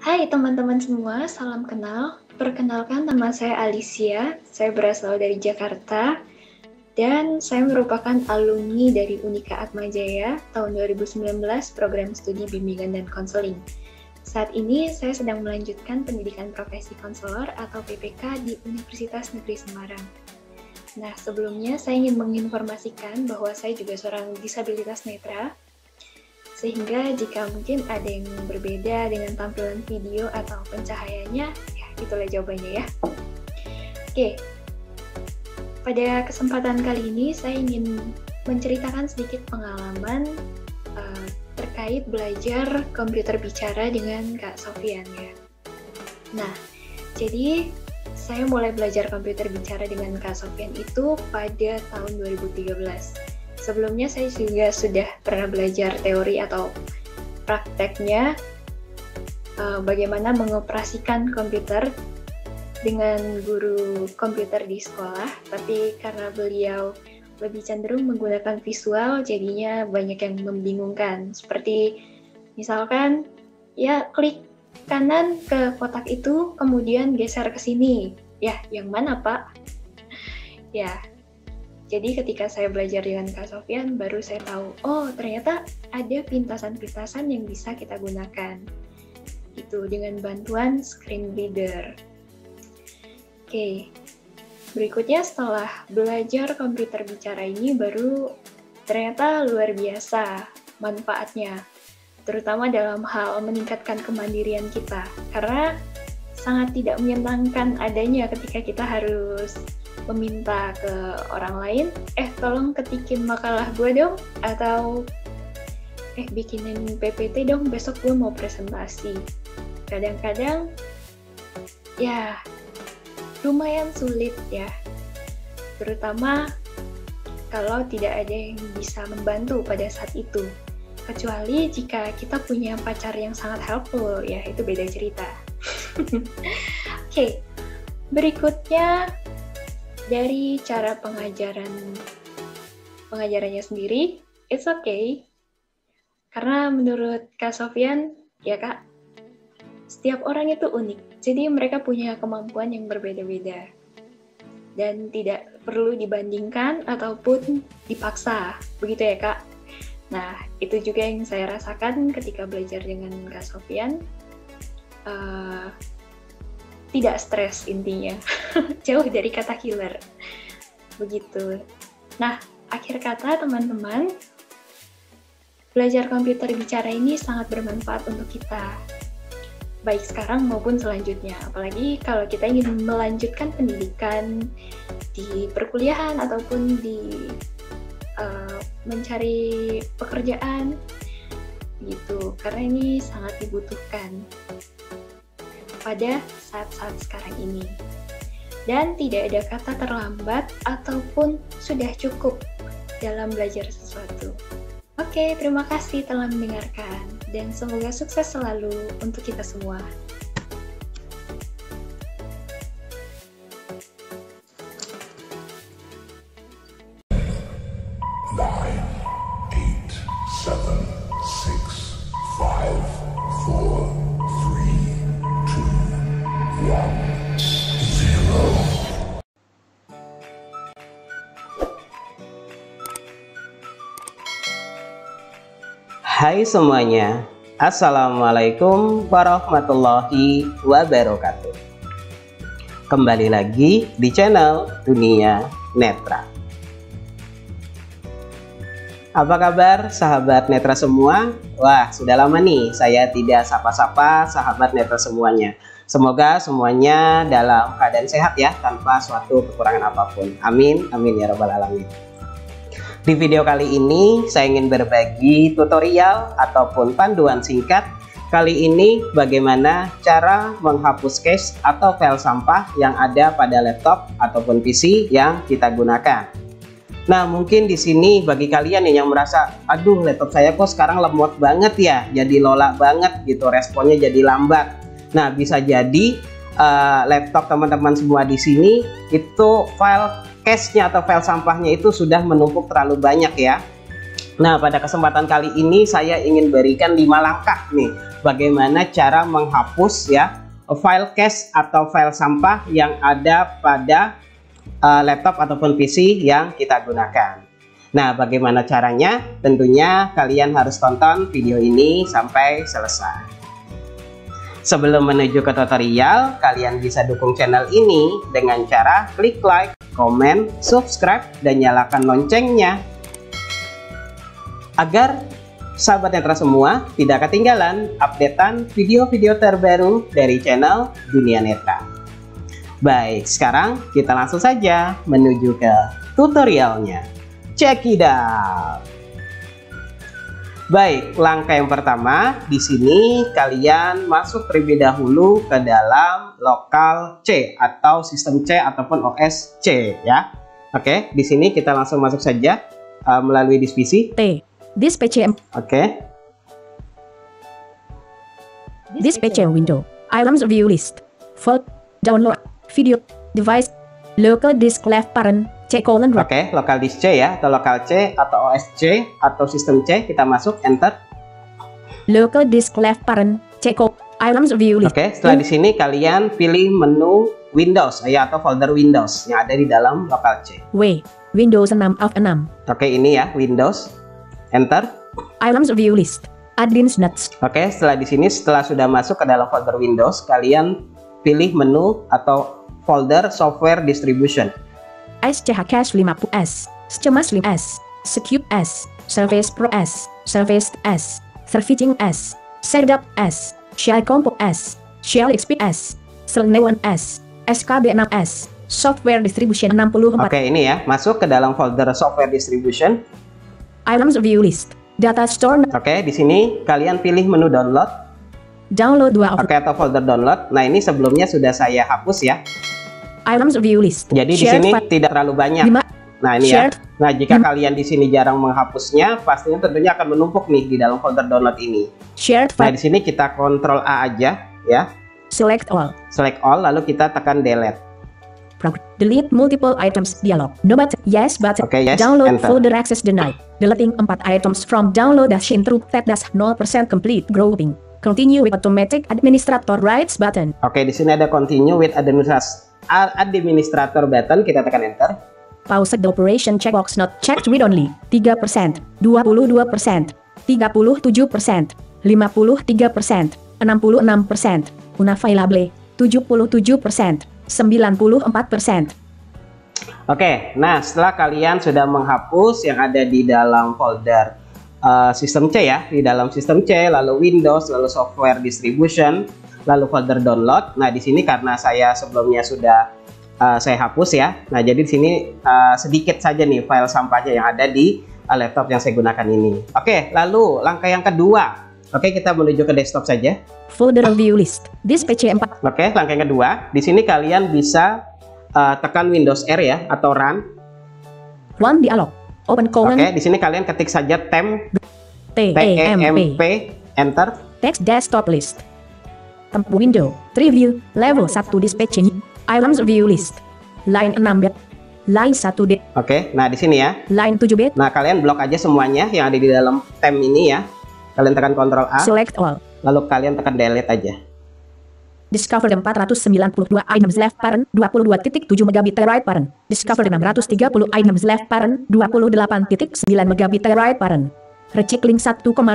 Hai teman-teman semua, salam kenal. Perkenalkan, nama saya Alicia, saya berasal dari Jakarta, dan saya merupakan alumni dari Unika Atma Jaya tahun 2019 program studi bimbingan dan konseling. Saat ini saya sedang melanjutkan pendidikan profesi konselor atau PPK di Universitas Negeri Semarang. Nah, sebelumnya saya ingin menginformasikan bahwa saya juga seorang disabilitas netra, sehingga jika mungkin ada yang berbeda dengan tampilan video atau pencahayaannya, ya itulah jawabannya ya. Oke, pada kesempatan kali ini saya ingin menceritakan sedikit pengalaman terkait belajar komputer bicara dengan Kak Sofian ya. Nah, jadi saya mulai belajar komputer bicara dengan Kak Sofian itu pada tahun 2013. Sebelumnya saya juga sudah pernah belajar teori atau prakteknya bagaimana mengoperasikan komputer dengan guru komputer di sekolah, tapi karena beliau lebih cenderung menggunakan visual jadinya banyak yang membingungkan. Seperti misalkan ya klik kanan ke kotak itu kemudian geser ke sini. Ya, yang mana, Pak? Ya. Jadi ketika saya belajar dengan Kak Sofian, baru saya tahu, oh ternyata ada pintasan-pintasan yang bisa kita gunakan. Itu dengan bantuan screen reader. Oke, berikutnya setelah belajar komputer bicara ini baru ternyata luar biasa manfaatnya. Terutama dalam hal meningkatkan kemandirian kita. Karena sangat tidak menyenangkan adanya ketika kita harus meminta ke orang lain, tolong ketikin makalah gue dong, atau bikinin PPT dong, besok gue mau presentasi. Kadang-kadang ya lumayan sulit ya, terutama kalau tidak ada yang bisa membantu pada saat itu, kecuali jika kita punya pacar yang sangat helpful ya, itu beda cerita. Oke, berikutnya dari cara pengajarannya sendiri, it's okay. Karena menurut Kak Sofian, ya Kak, setiap orang itu unik. Jadi mereka punya kemampuan yang berbeda-beda. Dan tidak perlu dibandingkan ataupun dipaksa. Begitu ya Kak? Nah, itu juga yang saya rasakan ketika belajar dengan Kak Sofian. Tidak stres intinya, jauh dari kata killer, begitu. Nah, akhir kata teman-teman, belajar komputer bicara ini sangat bermanfaat untuk kita, baik sekarang maupun selanjutnya, apalagi kalau kita ingin melanjutkan pendidikan di perkuliahan ataupun di mencari pekerjaan, gitu, karena ini sangat dibutuhkan pada saat-saat sekarang ini. Dan tidak ada kata terlambat ataupun sudah cukup dalam belajar sesuatu. Oke, terima kasih telah mendengarkan dan semoga sukses selalu untuk kita semua. Hai semuanya, Assalamualaikum warahmatullahi wabarakatuh. Kembali lagi di channel Dunia Netra. Apa kabar sahabat netra semua? Wah, sudah lama nih saya tidak sapa-sapa sahabat netra semuanya. Semoga semuanya dalam keadaan sehat ya, tanpa suatu kekurangan apapun. Amin, amin ya rabbal alamin. Di video kali ini saya ingin berbagi tutorial ataupun panduan singkat kali ini bagaimana cara menghapus cache atau file sampah yang ada pada laptop ataupun PC yang kita gunakan. Nah, mungkin di sini bagi kalian yang merasa, aduh laptop saya kok sekarang lemot banget ya, jadi lola banget gitu, responnya jadi lambat. Nah, bisa jadi laptop teman-teman semua di sini itu file cache-nya atau file sampahnya itu sudah menumpuk terlalu banyak ya. Nah, pada kesempatan kali ini saya ingin berikan 5 langkah nih bagaimana cara menghapus ya file cache atau file sampah yang ada pada laptop ataupun PC yang kita gunakan. Nah, bagaimana caranya? Tentunya kalian harus tonton video ini sampai selesai. Sebelum menuju ke tutorial, kalian bisa dukung channel ini dengan cara klik like, komen, subscribe, dan nyalakan loncengnya, agar sahabat Netra semua tidak ketinggalan updatean video-video terbaru dari channel Dunia Netra. Baik, sekarang kita langsung saja menuju ke tutorialnya. Check it out. Baik, langkah yang pertama di sini kalian masuk terlebih dahulu ke dalam lokal C atau sistem C ataupun OS C ya. Oke, di sini kita langsung masuk saja melalui disk PC. T. Disk PC. Oke. Disk PC window. Items view list. Fold. Download. Video. Device. Local disk left parent. C:. Oke, lokal disk C ya, atau lokal C atau OSC atau sistem C, kita masuk enter. Local disk left parent. C:. Items view list. Oke, setelah di sini kalian pilih menu Windows ya atau folder Windows yang ada di dalam lokal C. W. Windows 6 of 6. Oke, ini ya Windows. Enter. Items view list. Admin nuts. Oke, setelah di sini setelah sudah masuk ke dalam folder Windows, kalian pilih menu atau folder software distribution. SCH 50S, Schemas 5S, Secure S, Service Pro S, Service S, Servicing S, Setup S, Shell Compo S, Shell XP S, Selnewan S, SKB6S, Software Distribution 64. Oke, ini ya, masuk ke dalam folder software distribution. Items view list, data store. Oke, di sini kalian pilih menu download. Download 2. Oke, atau folder download. Nah, ini sebelumnya sudah saya hapus ya. Items view list. Jadi di sini tidak terlalu banyak. 5. Nah, ini shared. Ya. Nah, jika kalian di sini jarang menghapusnya, pastinya tentunya akan menumpuk nih di dalam folder download ini. Shared. Nah, di sini kita kontrol A aja ya. Select all. Select all, lalu kita tekan delete. Delete multiple items dialog. No button. Yes button. Okay, yes. Download enter. Folder access denied. Deleting 4 items from download dash intro tab dash 0% complete grouping. Continue with automatic administrator rights button. Oke, di sini ada continue with administrator button, kita tekan enter. Pause the operation checkbox not checked read only. 3%, 22%, 37%, 53%, 66%, unavailable, 77%. 94%. Oke, nah setelah kalian sudah menghapus yang ada di dalam folder sistem C ya, di dalam sistem C, lalu Windows, lalu software distribution, lalu folder download. Nah di sini karena saya sebelumnya sudah saya hapus ya. Nah jadi di sini sedikit saja nih file sampahnya yang ada di laptop yang saya gunakan ini. Oke, lalu langkah yang kedua. Oke, kita menuju ke desktop saja. Folder view list. Disk PC 4. Oke, langkah yang kedua. Di sini kalian bisa tekan Windows R ya atau run. Run dialog. Open colon. Oke, di sini kalian ketik saja temp temp enter. Text desktop list. Temp window. Preview level 1 disk PC. Items view list. Line 6 bit. Line 1 bit. Oke, nah di sini ya. Line 7 bit. Nah, kalian blok aja semuanya yang ada di dalam temp ini ya. Kalian tekan Ctrl A, select all, lalu kalian tekan delete aja. Discover 492 items left parent 22.7 megabit right parent. Discover 630 items left parent 28.9 megabit right parent. Recheck link 1,016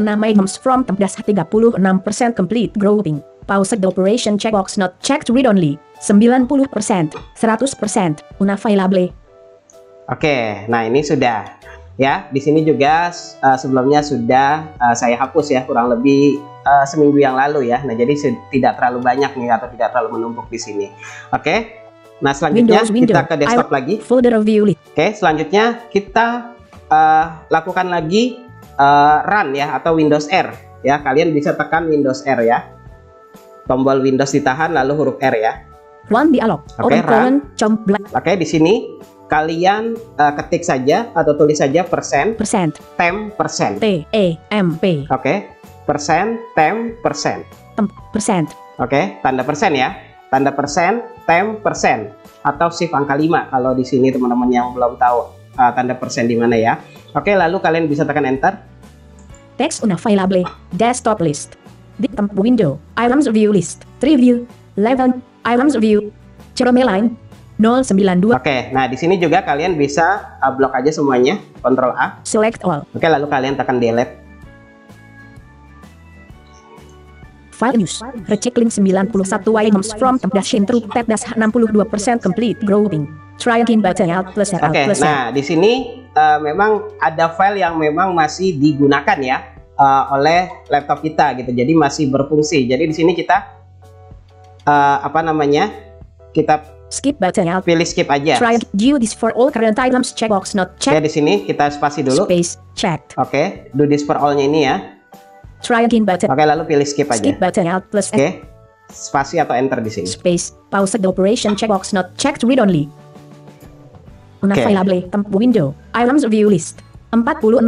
items from temp dash 36% complete grouping. Pause the operation checkbox not checked read only 90%, 100%, unavailable. Oke, nah ini sudah. Ya, di sini juga sebelumnya sudah saya hapus ya kurang lebih seminggu yang lalu ya. Nah, jadi tidak terlalu banyak nih atau tidak terlalu menumpuk di sini. Oke. Okay. Nah, selanjutnya kita ke desktop lagi. Oke, selanjutnya kita lakukan lagi run ya atau Windows R ya. Kalian bisa tekan Windows R ya. Tombol Windows ditahan lalu huruf R ya. Run dialog. Oke, run. Oke, di sini kalian ketik saja atau tulis saja persen %temp%. TEMP. Oke, %temp%. %. Oke, tanda persen ya. Tanda %temp%. Atau shift angka 5 kalau di sini teman-teman yang belum tahu. tanda persen di mana ya. Oke, lalu kalian bisa tekan enter. Text unavailable, desktop list, di tempat window, items view list, preview, level, items view, cerome line, 092. Oke, nah di sini juga kalian bisa blok aja semuanya, Ctrl A. Select all. Oke, lalu kalian tekan delete. File news, recheck link 91 items from dash intro dash 62% complete growing. Try again button alt plus alt plus. Oke, nah di sini memang ada file yang memang masih digunakan ya oleh laptop kita gitu. Jadi masih berfungsi. Jadi di sini kita apa namanya? Kita skip button alt. Pilih skip aja. Try do this for all current items checkbox not check. Ya di sini kita spasi dulu. Space checked. Oke, do this for all-nya ini ya. Try again button. Oke, lalu pilih skip aja. Skip button alt plus. Oke, spasi atau enter di sini. Space, pause the operation checkbox not checked read only. Unavailable, temp window, items view list, 46.600.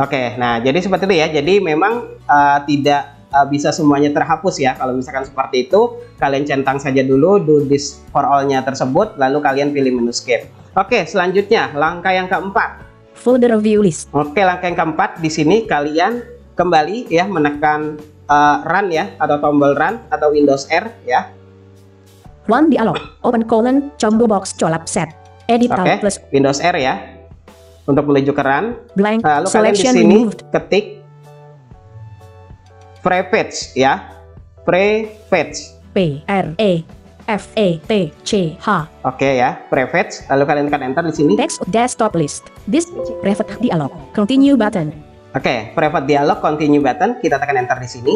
Oke, nah jadi seperti itu ya. Jadi memang tidak bisa semuanya terhapus ya. Kalau misalkan seperti itu, kalian centang saja dulu do this for all-nya tersebut, lalu kalian pilih menu skip. Oke, selanjutnya langkah yang keempat. Folder view list. Oke, langkah yang keempat di sini kalian kembali ya menekan run ya atau tombol run atau Windows R ya. One dialog, open colon, combo box, colab set, edit tab plus Windows R ya. Untuk menuju ke run, blank, lalu kalian di sini ketik prefetch ya. Prefetch. prefetch. Oke ya, prefetch. Lalu kalian tekan enter di sini. Text desktop list. This prefetch dialog. Continue button. Oke, private dialog continue button, kita tekan enter di sini.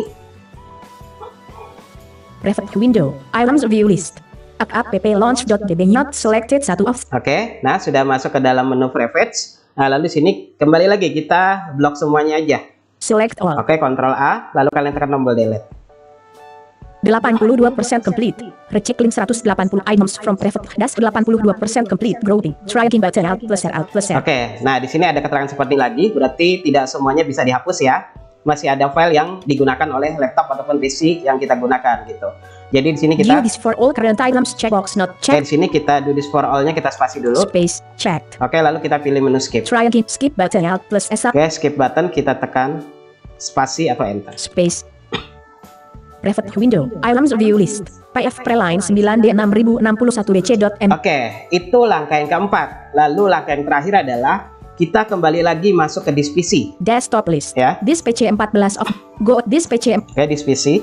Private window, items view list. App launch.db not selected satu off. Oke, nah sudah masuk ke dalam menu private. Nah, lalu di sini kembali lagi kita blok semuanya aja. Select all. Oke, Ctrl A, lalu kalian tekan tombol delete. 82% complete. Recheck link 180 items from private dash 82% complete growing. Try again button alt plus alt plus. Oke, nah di sini ada keterangan seperti lagi, berarti tidak semuanya bisa dihapus ya. Masih ada file yang digunakan oleh laptop ataupun PC yang kita gunakan gitu. Jadi di sini kita do this for all current items checkbox not checked. Di sini kita do this for all-nya kita spasi dulu. Space checked. Oke, lalu kita pilih menu skip. Try again skip button alt plus. Oke, skip button kita tekan spasi atau enter. Space. Private window, items view list, pf preline 9d6061dc.m. Oke, itu langkah yang keempat. Lalu langkah yang terakhir adalah kita kembali lagi masuk ke this PC. Desktop list. Ya. This PC 14 of go this PC. Oke, this PC.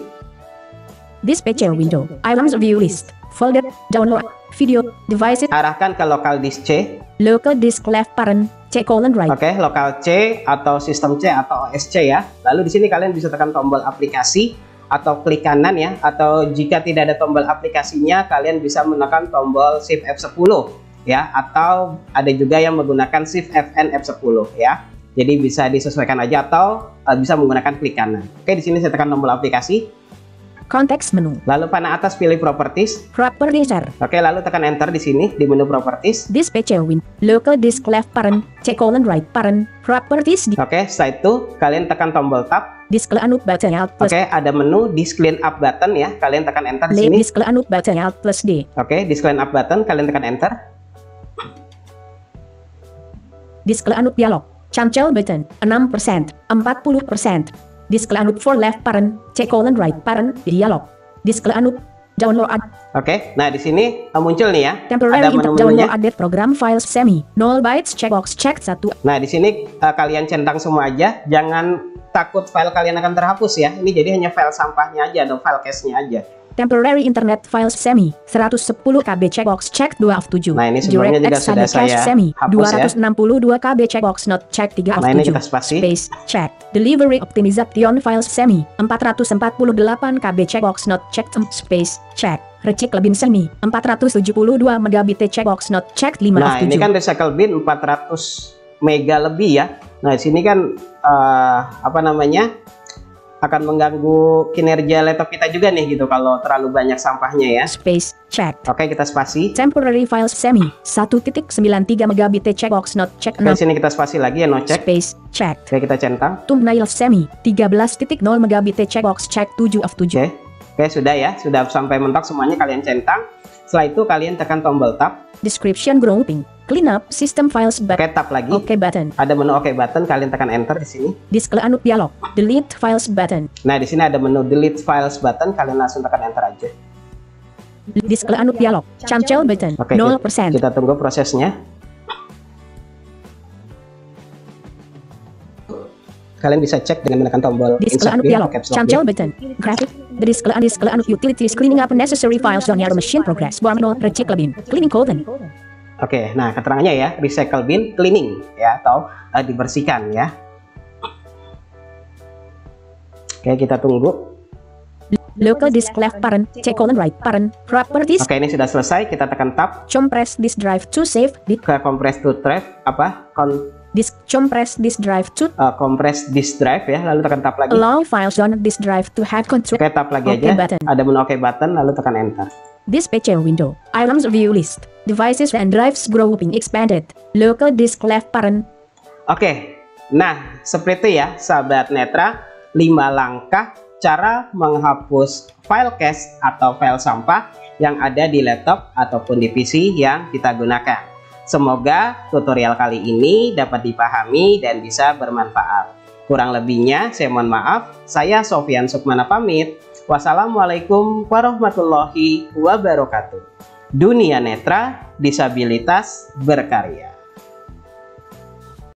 This PC window, items view list, folder, download, video, devices. Arahkan ke local disk C. Local disk left parent C colon right. Oke, local C atau sistem C atau OSC ya. Lalu di sini kalian bisa tekan tombol aplikasi atau klik kanan ya, atau jika tidak ada tombol aplikasinya kalian bisa menekan tombol shift F10 ya, atau ada juga yang menggunakan shift FN F10 ya. Jadi bisa disesuaikan aja atau bisa menggunakan klik kanan. Oke, di sini saya tekan tombol aplikasi. Konteks menu. Lalu panah atas pilih properties. Properties. Oke, lalu tekan enter di sini di menu properties. This PC win. Local disk left parent, C colon right parent, properties. Oke, setelah itu kalian tekan tombol tab. Disk clean up button alt plus. Oke, ada menu disk clean up button ya. Kalian tekan enter di sini. Disk clean up button alt plus D. Oke, disk clean up button kalian tekan enter. Disk clean up dialog. Cancel button 6%, 40%. Disk unlock for left parent, C colon right parent, dialog. Disk unlock, download. Oke, nah di sini muncul nih ya. Temporary ada menu-menunya. Download update program files semi 0 bytes checkbox check 1. Nah di sini kalian centang semua aja, jangan takut file kalian akan terhapus ya. Ini jadi hanya file sampahnya aja atau file cache-nya aja. Temporary internet files semi 110 KB checkbox check 2 of 7. Nah ini sebenarnya juga sudah saya semi 262 ya. KB checkbox not check 3 of 7. Nah ini kita spasi. Space check delivery optimization files semi 448 KB checkbox not check space check recheck bin semi 472 megabit checkbox not check 5 of 7. Nah ini kan recycle bin 400 mega lebih ya. Nah sini kan apa namanya, akan mengganggu kinerja laptop kita juga nih gitu kalau terlalu banyak sampahnya ya. Space check. Oke, kita spasi. Temporary files semi 1.93 megabit checkbox not check. Di sini kita spasi lagi ya, no check. Space check. Oke, kita centang. Thumbnail semi 13.0 megabit checkbox check 7 of 7. Oke, sudah ya, sudah sampai mentok semuanya kalian centang. Setelah itu kalian tekan tombol tab. Description grouping. Clean up system files button. Ketap lagi. Oke button. Ada menu oke button, kalian tekan enter di sini. Display anu dialog. Delete files button. Nah, di sini ada menu delete files button, kalian langsung tekan enter aja. Display anu dialog. Cancel button. Oke, 0%. Kita tunggu prosesnya. Kalian bisa cek dengan menekan tombol display anu dialog, cancel button, graphic, the display anu utilities, cleaning up necessary files on your machine progress, warm no recycle bin, cleaning colon. Oke, nah keterangannya ya, recycle bin, cleaning ya, atau dibersihkan ya. Oke, kita tunggu. Local disk left parent, check colon right parent, properties. Oke, ini sudah selesai, kita tekan tab. Compress disk drive to save. Ke compress to drive, apa? Compress disk drive to compress disk drive ya, lalu tekan tab lagi. Allow files on disk drive to have control. Oke, tab lagi aja. Button. Ada menu oke button, lalu tekan enter. Dispatch window, items view list, devices and drives grouping expanded, local disk left parent. Oke, nah seperti itu ya sahabat Netra, 5 langkah cara menghapus file cache atau file sampah yang ada di laptop ataupun di PC yang kita gunakan. Semoga tutorial kali ini dapat dipahami dan bisa bermanfaat. Kurang lebihnya saya mohon maaf. Saya Sofian Sukmana pamit. Wassalamualaikum warahmatullahi wabarakatuh. Dunia Netra, disabilitas berkarya.